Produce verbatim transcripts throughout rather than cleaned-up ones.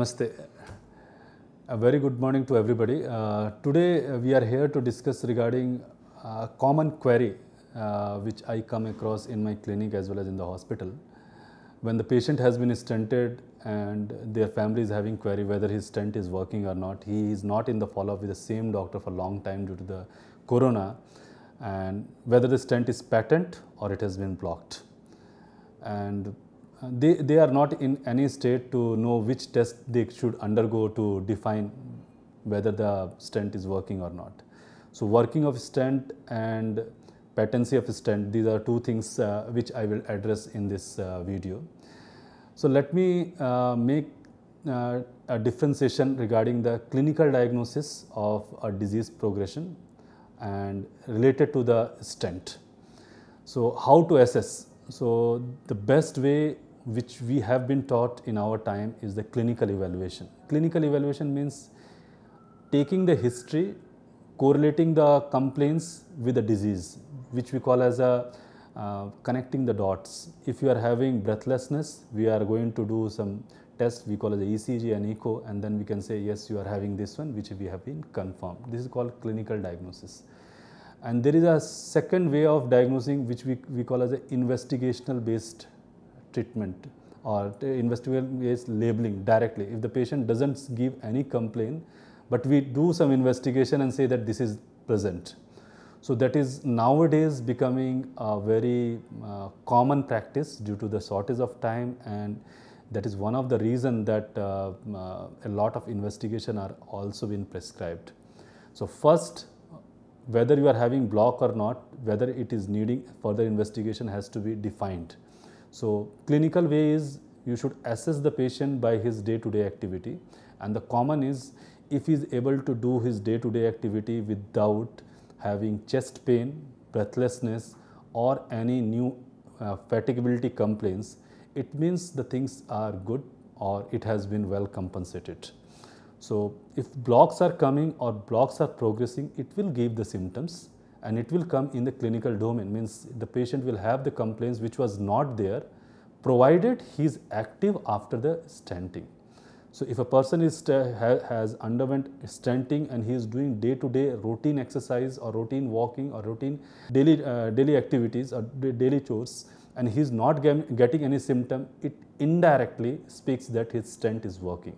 Namaste. A very good morning to everybody. Uh, today we are here to discuss regarding a common query uh, which I come across in my clinic as well as in the hospital. When the patient has been stented and their family is having query whether his stent is working or not, he is not in the follow-up with the same doctor for a long time due to the corona, and whether the stent is patent or it has been blocked. And They, they are not in any state to know which test they should undergo to define whether the stent is working or not. So, working of stent and patency of stent, these are two things uh, which I will address in this uh, video. So, let me uh, make uh, a differentiation regarding the clinical diagnosis of a disease progression and related to the stent. So, how to assess? So, the best way which we have been taught in our time is the clinical evaluation. Clinical evaluation means taking the history, correlating the complaints with the disease, which we call as a uh, connecting the dots. If you are having breathlessness, we are going to do some tests, we call it the E C G and echo, and then we can say yes, you are having this one, which we have been confirmed. This is called clinical diagnosis. And there is a second way of diagnosing which we, we call as an investigational based treatment or investigational based labeling directly. If the patient does not give any complaint, but we do some investigation and say that this is present. So, that is nowadays becoming a very uh, common practice due to the shortage of time, and that is one of the reason that uh, uh, a lot of investigation are also been prescribed. So, first, whether you are having block or not, whether it is needing further investigation has to be defined. So, clinical way is you should assess the patient by his day-to-day activity, and the common is if he is able to do his day-to-day activity without having chest pain, breathlessness or any new uh, fatigability complaints, it means the things are good or it has been well compensated. So, if blocks are coming or blocks are progressing, it will give the symptoms and it will come in the clinical domain, means the patient will have the complaints which was not there provided he is active after the stenting. So, if a person is has underwent stenting and he is doing day to day routine exercise or routine walking or routine daily, uh, daily activities or daily chores, and he is not getting any symptom, it indirectly speaks that his stent is working.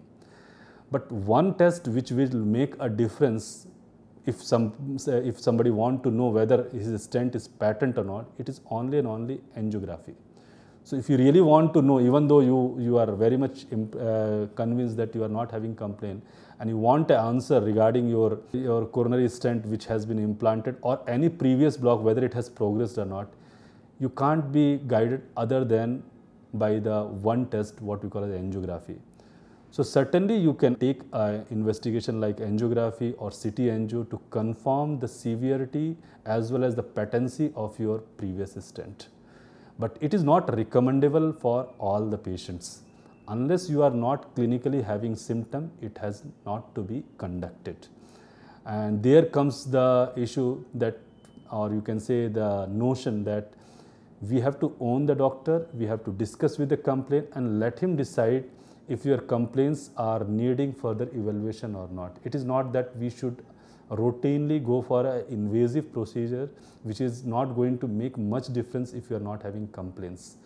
But one test which will make a difference if, some, if somebody wants to know whether his stent is patent or not, it is only and only angiography. So, if you really want to know, even though you, you are very much uh, convinced that you are not having complaint and you want an answer regarding your, your coronary stent which has been implanted or any previous block, whether it has progressed or not, you can't be guided other than by the one test what we call as angiography. So, certainly you can take an investigation like angiography or C T angio to confirm the severity as well as the patency of your previous stent. But it is not recommendable for all the patients. Unless you are not clinically having symptom, it has not to be conducted. And there comes the issue that, or you can say the notion that we have to own the doctor, we have to discuss with the complaint and let him decide if your complaints are needing further evaluation or not. It is not that we should routinely go for an invasive procedure which is not going to make much difference if you are not having complaints.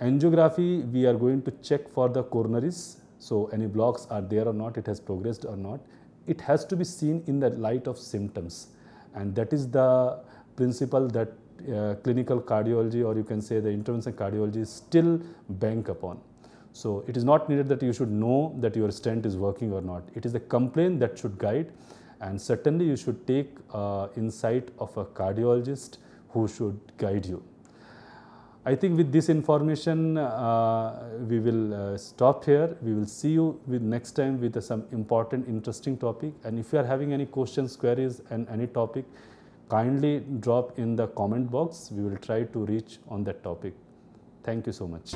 Angiography, we are going to check for the coronaries. So, any blocks are there or not, it has progressed or not. It has to be seen in the light of symptoms, and that is the principle that uh, clinical cardiology, or you can say the interventional cardiology, still bank upon. So, it is not needed that you should know that your stent is working or not. It is the complaint that should guide, and certainly you should take uh, insight of a cardiologist who should guide you. I think with this information, uh, we will uh, stop here. We will see you with next time with uh, some important, interesting topic. And if you are having any questions, queries and any topic, kindly drop in the comment box. We will try to reach on that topic. Thank you so much.